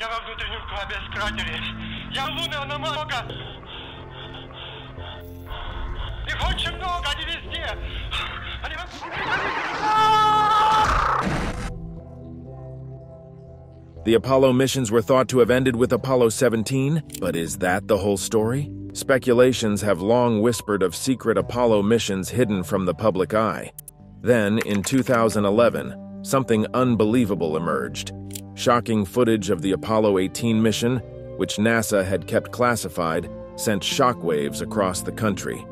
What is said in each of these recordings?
Я во внутреннем колобе с кратере. Я лунная, она много. Их очень много, они везде. Они во... The Apollo missions were thought to have ended with Apollo 17, but is that the whole story? Speculations have long whispered of secret Apollo missions hidden from the public eye. Then, in 2011, something unbelievable emerged. Shocking footage of the Apollo 18 mission, which NASA had kept classified, sent shockwaves across the country.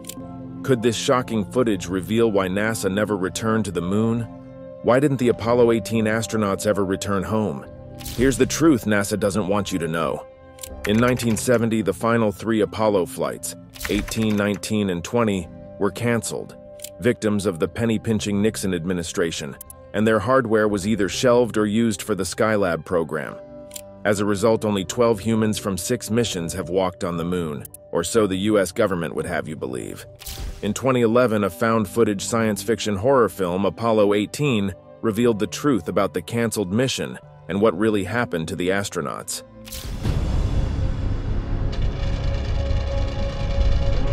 Could this shocking footage reveal why NASA never returned to the moon? Why didn't the Apollo 18 astronauts ever return home? Here's the truth NASA doesn't want you to know. In 1970, the final three Apollo flights, 18, 19, and 20, were canceled, victims of the penny-pinching Nixon administration, and their hardware was either shelved or used for the Skylab program. As a result, only 12 humans from 6 missions have walked on the moon, or so the US government would have you believe. In 2011, a found-footage science fiction horror film, Apollo 18, revealed the truth about the canceled mission and what really happened to the astronauts.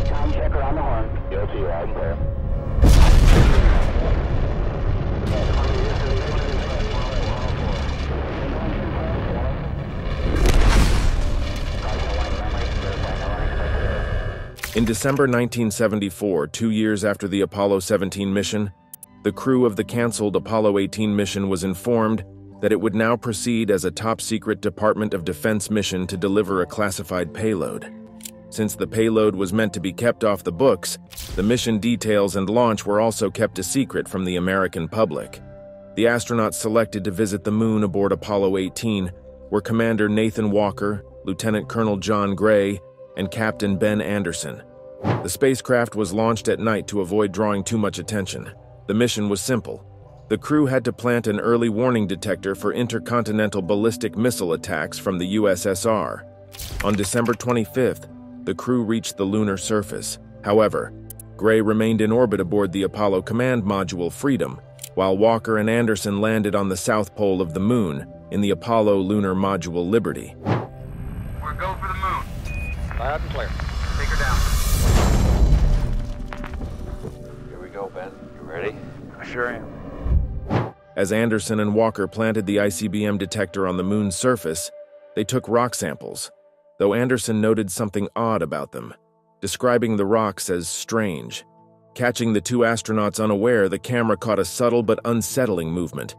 Time checker on the horn. Go to you, I'm clear. In December 1974, 2 years after the Apollo 17 mission, the crew of the canceled Apollo 18 mission was informed that it would now proceed as a top-secret Department of Defense mission to deliver a classified payload. Since the payload was meant to be kept off the books, the mission details and launch were also kept a secret from the American public. The astronauts selected to visit the moon aboard Apollo 18 were Commander Nathan Walker, Lieutenant Colonel John Gray, and Captain Ben Anderson. The spacecraft was launched at night to avoid drawing too much attention. The mission was simple. The crew had to plant an early warning detector for intercontinental ballistic missile attacks from the USSR. On December 25th, the crew reached the lunar surface. However, Gray remained in orbit aboard the Apollo Command Module Freedom, while Walker and Anderson landed on the south pole of the moon in the Apollo Lunar Module Liberty. We're go for the moon. Loud and clear. Take her down. Here we go, Ben. You ready? I sure am. As Anderson and Walker planted the ICBM detector on the moon's surface, they took rock samples, though Anderson noted something odd about them, describing the rocks as strange. Catching the two astronauts unaware, the camera caught a subtle but unsettling movement,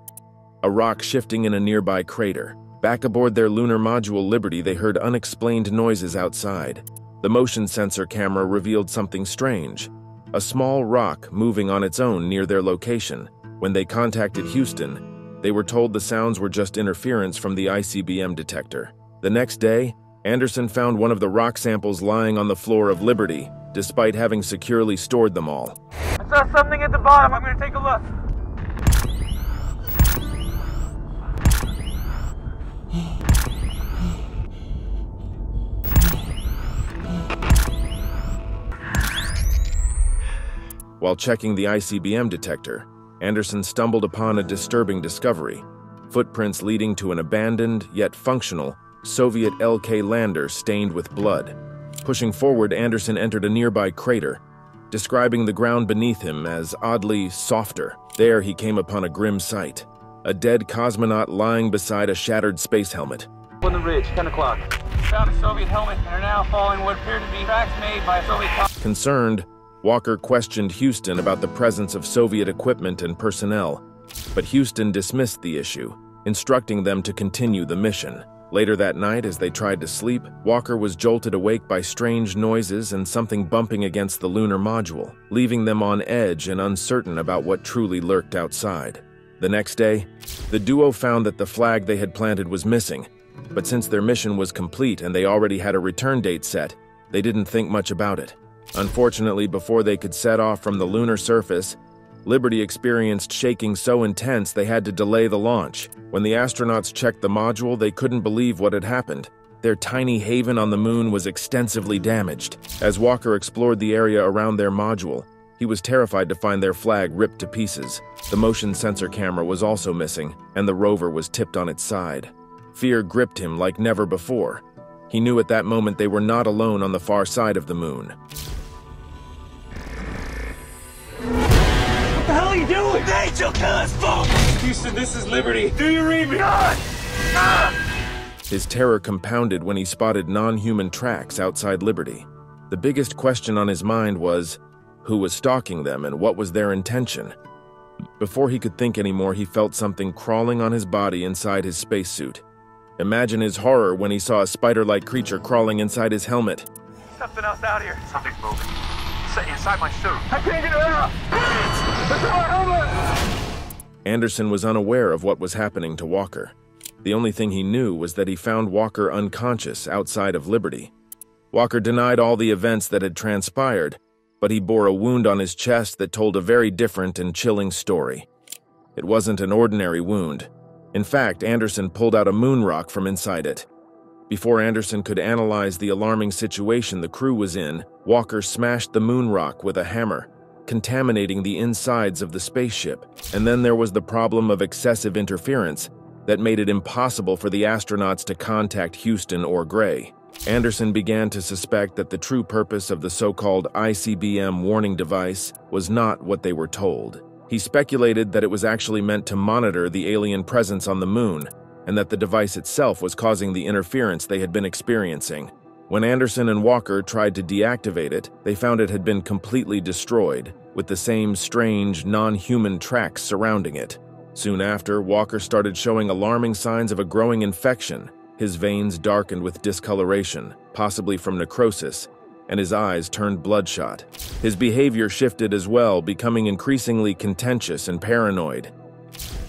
a rock shifting in a nearby crater. Back aboard their lunar module Liberty, they heard unexplained noises outside. The motion sensor camera revealed something strange, a small rock moving on its own near their location. When they contacted Houston, they were told the sounds were just interference from the ICBM detector. The next day, Anderson found one of the rock samples lying on the floor of Liberty, despite having securely stored them all. I saw something at the bottom, I'm gonna take a look. While checking the ICBM detector, Anderson stumbled upon a disturbing discovery, footprints leading to an abandoned, yet functional, Soviet LK lander stained with blood. Pushing forward, Anderson entered a nearby crater, describing the ground beneath him as oddly softer. There he came upon a grim sight, a dead cosmonaut lying beside a shattered space helmet. On the ridge, 10 o'clock. Found a Soviet helmet and are now following what appear to be tracks made by a Soviet... Concerned, Walker questioned Houston about the presence of Soviet equipment and personnel, but Houston dismissed the issue, instructing them to continue the mission. Later that night, as they tried to sleep, Walker was jolted awake by strange noises and something bumping against the lunar module, leaving them on edge and uncertain about what truly lurked outside. The next day, the duo found that the flag they had planted was missing, but since their mission was complete and they already had a return date set, they didn't think much about it. Unfortunately, before they could set off from the lunar surface, Liberty experienced shaking so intense they had to delay the launch. When the astronauts checked the module, they couldn't believe what had happened. Their tiny haven on the moon was extensively damaged. As Walker explored the area around their module, he was terrified to find their flag ripped to pieces. The motion sensor camera was also missing, and the rover was tipped on its side. Fear gripped him like never before. He knew at that moment they were not alone on the far side of the moon. What the hell are you doing? An angel killer's fault! Houston, this is Liberty. Do you read me? God! Ah! His terror compounded when he spotted non-human tracks outside Liberty. The biggest question on his mind was, who was stalking them and what was their intention? Before he could think anymore, he felt something crawling on his body inside his spacesuit. Imagine his horror when he saw a spider-like creature crawling inside his helmet. Something else out here. Something's moving. Inside my suit. I can't get it out! It's my helmet! Anderson was unaware of what was happening to Walker. The only thing he knew was that he found Walker unconscious outside of Liberty. Walker denied all the events that had transpired, but he bore a wound on his chest that told a very different and chilling story. It wasn't an ordinary wound. In fact, Anderson pulled out a moon rock from inside it. Before Anderson could analyze the alarming situation the crew was in, Walker smashed the moon rock with a hammer, contaminating the insides of the spaceship. And then there was the problem of excessive interference that made it impossible for the astronauts to contact Houston or Gray. Anderson began to suspect that the true purpose of the so-called ICBM warning device was not what they were told. He speculated that it was actually meant to monitor the alien presence on the moon, and that the device itself was causing the interference they had been experiencing. When Anderson and Walker tried to deactivate it, they found it had been completely destroyed, with the same strange, non-human tracks surrounding it. Soon after, Walker started showing alarming signs of a growing infection. His veins darkened with discoloration, possibly from necrosis, and his eyes turned bloodshot. His behavior shifted as well, becoming increasingly contentious and paranoid.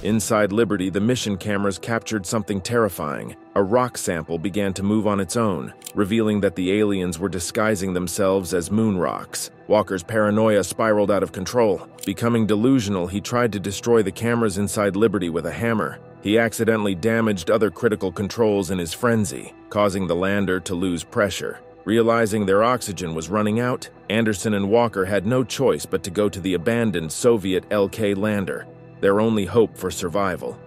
Inside Liberty, the mission cameras captured something terrifying. A rock sample began to move on its own, revealing that the aliens were disguising themselves as moon rocks. Walker's paranoia spiraled out of control. Becoming delusional, he tried to destroy the cameras inside Liberty with a hammer. He accidentally damaged other critical controls in his frenzy, causing the lander to lose pressure. Realizing their oxygen was running out, Anderson and Walker had no choice but to go to the abandoned Soviet LK lander, their only hope for survival.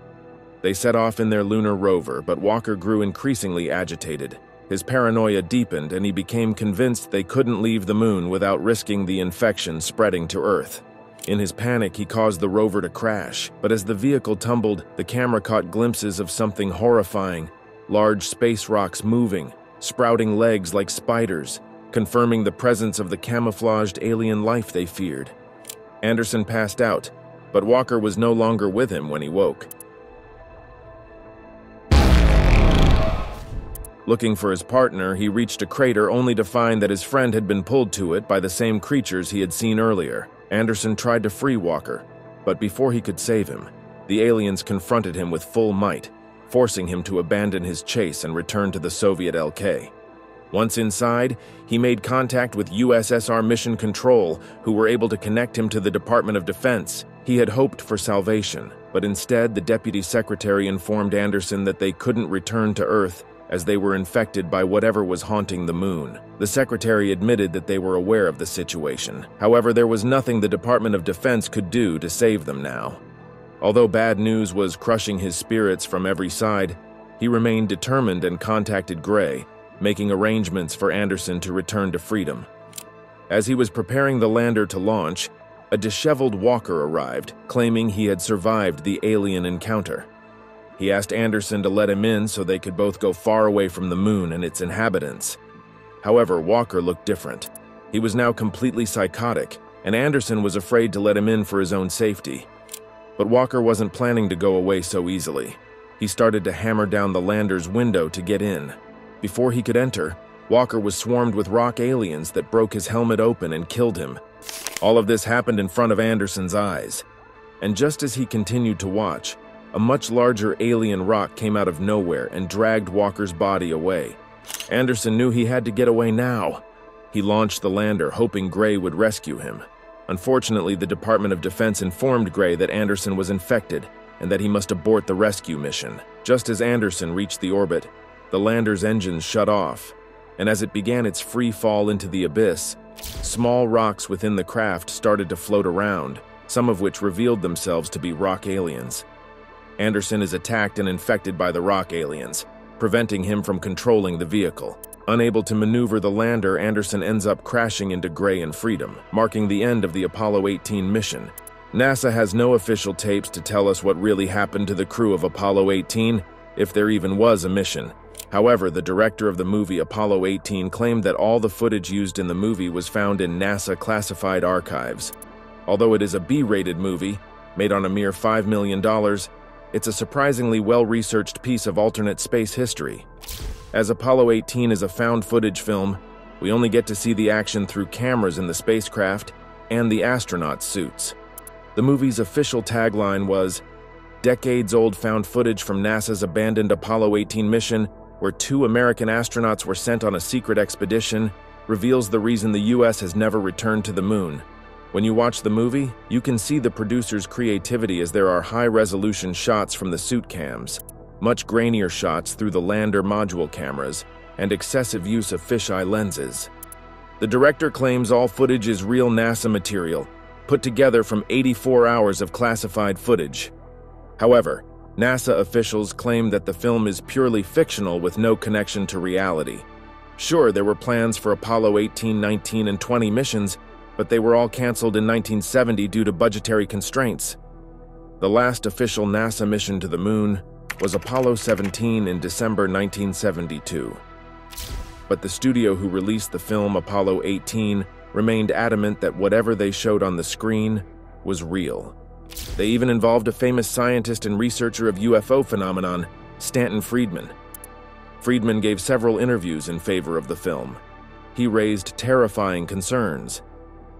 They set off in their lunar rover, but Walker grew increasingly agitated. His paranoia deepened, and he became convinced they couldn't leave the moon without risking the infection spreading to Earth. In his panic, he caused the rover to crash, but as the vehicle tumbled, the camera caught glimpses of something horrifying, large space rocks moving, sprouting legs like spiders, confirming the presence of the camouflaged alien life they feared. Anderson passed out, but Walker was no longer with him when he woke. Looking for his partner, he reached a crater only to find that his friend had been pulled to it by the same creatures he had seen earlier. Anderson tried to free Walker, but before he could save him, the aliens confronted him with full might, forcing him to abandon his chase and return to the Soviet LK. Once inside, he made contact with USSR Mission Control, who were able to connect him to the Department of Defense. He had hoped for salvation, but instead the Deputy Secretary informed Anderson that they couldn't return to Earth as they were infected by whatever was haunting the moon. The Secretary admitted that they were aware of the situation. However, there was nothing the Department of Defense could do to save them now. Although bad news was crushing his spirits from every side, he remained determined and contacted Gray, making arrangements for Anderson to return to freedom. As he was preparing the lander to launch, a disheveled Walker arrived, claiming he had survived the alien encounter. He asked Anderson to let him in so they could both go far away from the moon and its inhabitants. However, Walker looked different. He was now completely psychotic, and Anderson was afraid to let him in for his own safety. But Walker wasn't planning to go away so easily. He started to hammer down the lander's window to get in. Before he could enter, Walker was swarmed with rock aliens that broke his helmet open and killed him. All of this happened in front of Anderson's eyes. And just as he continued to watch, a much larger alien rock came out of nowhere and dragged Walker's body away. Anderson knew he had to get away now. He launched the lander, hoping Gray would rescue him. Unfortunately, the Department of Defense informed Gray that Anderson was infected and that he must abort the rescue mission. Just as Anderson reached the orbit, the lander's engines shut off, and as it began its free fall into the abyss, small rocks within the craft started to float around, some of which revealed themselves to be rock aliens. Anderson is attacked and infected by the rock aliens, preventing him from controlling the vehicle. Unable to maneuver the lander, Anderson ends up crashing into Gray and Freedom, marking the end of the Apollo 18 mission. NASA has no official tapes to tell us what really happened to the crew of Apollo 18, if there even was a mission. However, the director of the movie Apollo 18 claimed that all the footage used in the movie was found in NASA classified archives. Although it is a B-rated movie, made on a mere $5 million, it's a surprisingly well-researched piece of alternate space history. As Apollo 18 is a found footage film, we only get to see the action through cameras in the spacecraft and the astronauts' suits. The movie's official tagline was, "Decades-old found footage from NASA's abandoned Apollo 18 mission, where two American astronauts were sent on a secret expedition, reveals the reason the U.S. has never returned to the moon." When you watch the movie, you can see the producer's creativity as there are high-resolution shots from the suit cams, much grainier shots through the lander module cameras, and excessive use of fisheye lenses. The director claims all footage is real NASA material, put together from 84 hours of classified footage. However, NASA officials claim that the film is purely fictional with no connection to reality. Sure, there were plans for Apollo 18, 19, and 20 missions, but they were all canceled in 1970 due to budgetary constraints. The last official NASA mission to the moon was Apollo 17 in December 1972. But the studio who released the film Apollo 18 remained adamant that whatever they showed on the screen was real. They even involved a famous scientist and researcher of UFO phenomenon, Stanton Friedman. Friedman gave several interviews in favor of the film. He raised terrifying concerns.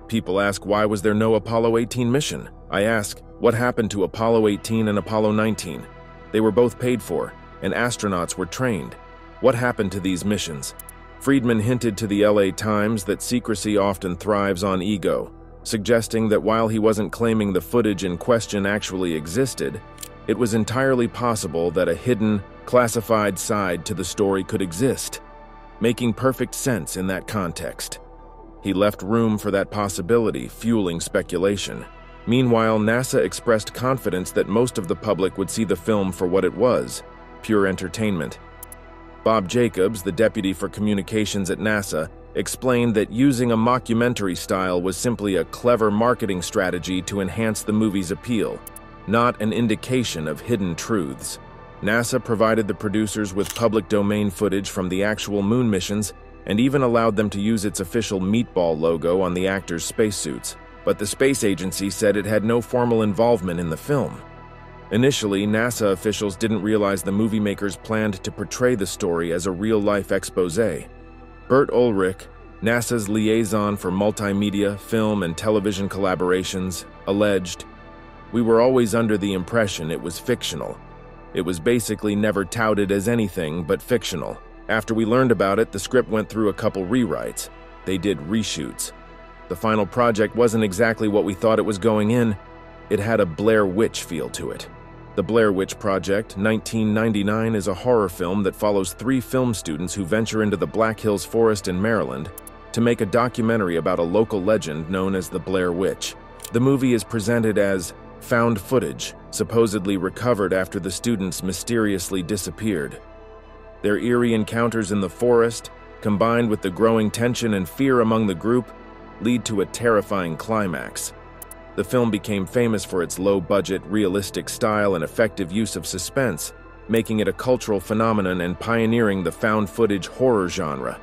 People ask, why was there no Apollo 18 mission? I ask, what happened to Apollo 18 and Apollo 19? They were both paid for, and astronauts were trained. What happened to these missions? Friedman hinted to the LA Times that secrecy often thrives on ego, suggesting that while he wasn't claiming the footage in question actually existed, it was entirely possible that a hidden, classified side to the story could exist, making perfect sense in that context. He left room for that possibility, fueling speculation. Meanwhile, NASA expressed confidence that most of the public would see the film for what it was, pure entertainment. Bob Jacobs, the deputy for communications at NASA, explained that using a mockumentary style was simply a clever marketing strategy to enhance the movie's appeal, not an indication of hidden truths. NASA provided the producers with public domain footage from the actual moon missions, and even allowed them to use its official meatball logo on the actors' spacesuits, but the space agency said it had no formal involvement in the film. Initially, NASA officials didn't realize the movie makers planned to portray the story as a real-life expose. Bert Ulrich, NASA's liaison for multimedia, film, and television collaborations, alleged, "We were always under the impression it was fictional. It was basically never touted as anything but fictional. After we learned about it, the script went through a couple rewrites. They did reshoots. The final project wasn't exactly what we thought it was going in. It had a Blair Witch feel to it." The Blair Witch Project, 1999, is a horror film that follows three film students who venture into the Black Hills Forest in Maryland to make a documentary about a local legend known as the Blair Witch. The movie is presented as found footage, supposedly recovered after the students mysteriously disappeared. Their eerie encounters in the forest, combined with the growing tension and fear among the group, lead to a terrifying climax. The film became famous for its low-budget, realistic style and effective use of suspense, making it a cultural phenomenon and pioneering the found footage horror genre.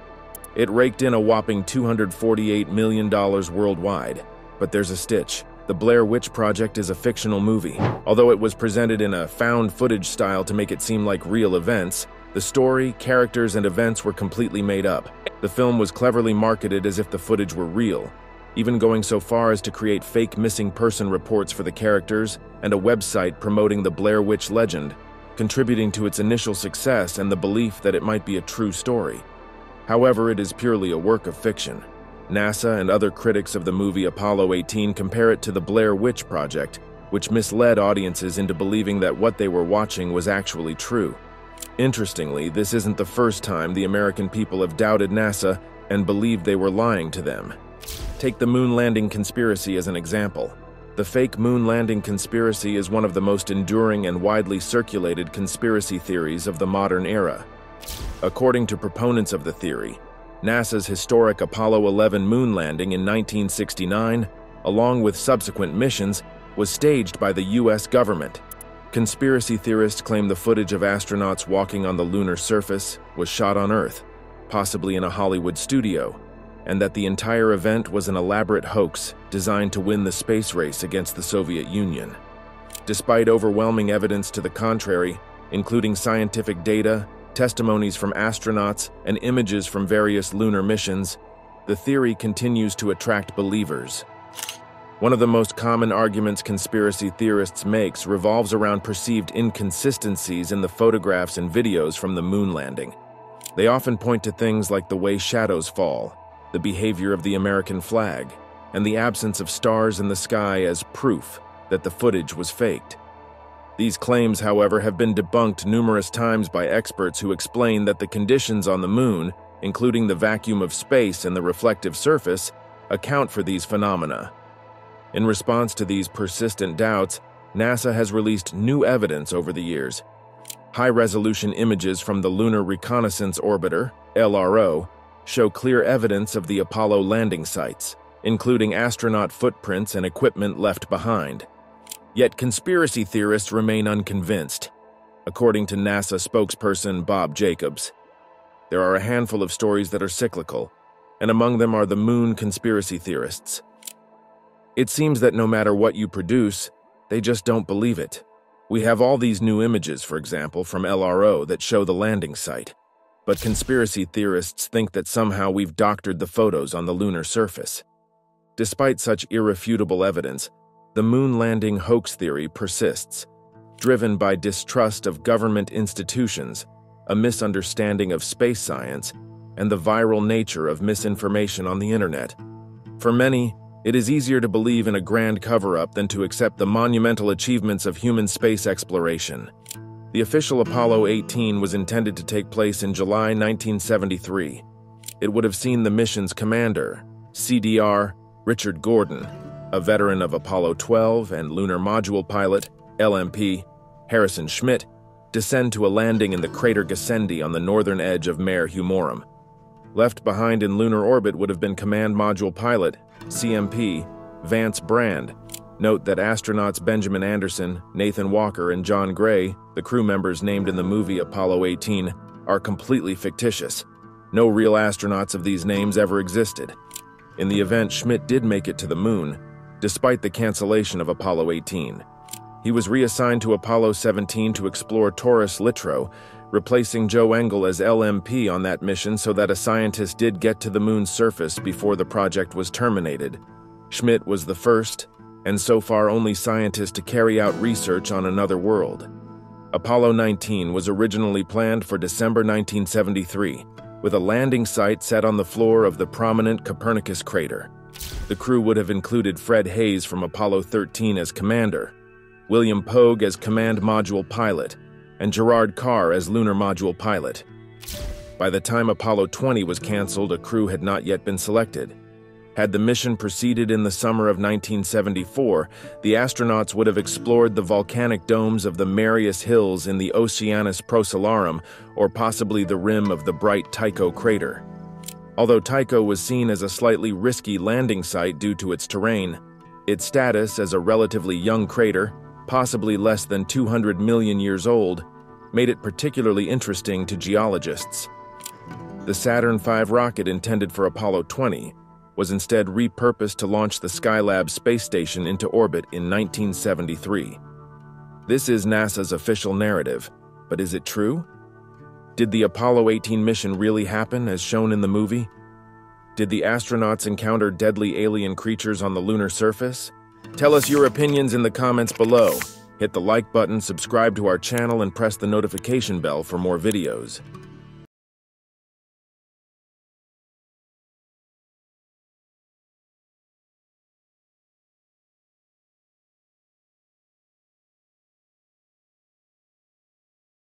It raked in a whopping $248 million worldwide. But there's a stitch. The Blair Witch Project is a fictional movie. Although it was presented in a found footage style to make it seem like real events, the story, characters, and events were completely made up. The film was cleverly marketed as if the footage were real, even going so far as to create fake missing person reports for the characters and a website promoting the Blair Witch legend, contributing to its initial success and the belief that it might be a true story. However, it is purely a work of fiction. NASA and other critics of the movie Apollo 18 compare it to the Blair Witch Project, which misled audiences into believing that what they were watching was actually true. Interestingly, this isn't the first time the American people have doubted NASA and believed they were lying to them. Take the moon landing conspiracy as an example. The fake moon landing conspiracy is one of the most enduring and widely circulated conspiracy theories of the modern era. According to proponents of the theory, NASA's historic Apollo 11 moon landing in 1969, along with subsequent missions, was staged by the U.S. government. Conspiracy theorists claim the footage of astronauts walking on the lunar surface was shot on Earth, possibly in a Hollywood studio, and that the entire event was an elaborate hoax designed to win the space race against the Soviet Union. Despite overwhelming evidence to the contrary, including scientific data, testimonies from astronauts, and images from various lunar missions, the theory continues to attract believers. One of the most common arguments conspiracy theorists makes revolves around perceived inconsistencies in the photographs and videos from the moon landing. They often point to things like the way shadows fall, the behavior of the American flag, and the absence of stars in the sky as proof that the footage was faked. These claims, however, have been debunked numerous times by experts who explain that the conditions on the moon, including the vacuum of space and the reflective surface, account for these phenomena. In response to these persistent doubts, NASA has released new evidence over the years. High-resolution images from the Lunar Reconnaissance Orbiter, LRO, show clear evidence of the Apollo landing sites, including astronaut footprints and equipment left behind. Yet conspiracy theorists remain unconvinced. According to NASA spokesperson Bob Jacobs, there are a handful of stories that are cyclical, and among them are the moon conspiracy theorists. It seems that no matter what you produce, they just don't believe it. We have all these new images, for example, from LRO that show the landing site. But conspiracy theorists think that somehow we've doctored the photos on the lunar surface. Despite such irrefutable evidence, the moon landing hoax theory persists, driven by distrust of government institutions, a misunderstanding of space science, and the viral nature of misinformation on the internet. For many, it is easier to believe in a grand cover-up than to accept the monumental achievements of human space exploration. The official Apollo 18 was intended to take place in July 1973. It would have seen the mission's commander, CDR Richard Gordon, a veteran of Apollo 12 and lunar module pilot, LMP, Harrison Schmitt, descend to a landing in the crater Gassendi on the northern edge of Mare Humorum. Left behind in lunar orbit would have been command module pilot, CMP, Vance Brand. Note that astronauts Benjamin Anderson, Nathan Walker, and John Gray, the crew members named in the movie Apollo 18, are completely fictitious. No real astronauts of these names ever existed. In the event, Schmitt did make it to the moon, despite the cancellation of Apollo 18. He was reassigned to Apollo 17 to explore Taurus-Littrow, replacing Joe Engel as LMP on that mission so that a scientist did get to the moon's surface before the project was terminated. Schmitt was the first, and so far only scientists to carry out research on another world. Apollo 19 was originally planned for December 1973, with a landing site set on the floor of the prominent Copernicus crater. The crew would have included Fred Hayes from Apollo 13 as commander, William Pogue as command module pilot, and Gerard Carr as lunar module pilot. By the time Apollo 20 was canceled, a crew had not yet been selected. Had the mission proceeded in the summer of 1974, the astronauts would have explored the volcanic domes of the Marius Hills in the Oceanus Procellarum, or possibly the rim of the bright Tycho crater. Although Tycho was seen as a slightly risky landing site due to its terrain, its status as a relatively young crater, possibly less than 200 million years old, made it particularly interesting to geologists. The Saturn V rocket intended for Apollo 20 was instead repurposed to launch the Skylab space station into orbit in 1973. This is NASA's official narrative, but is it true? Did the Apollo 18 mission really happen as shown in the movie? Did the astronauts encounter deadly alien creatures on the lunar surface? Tell us your opinions in the comments below. Hit the like button, subscribe to our channel, and press the notification bell for more videos.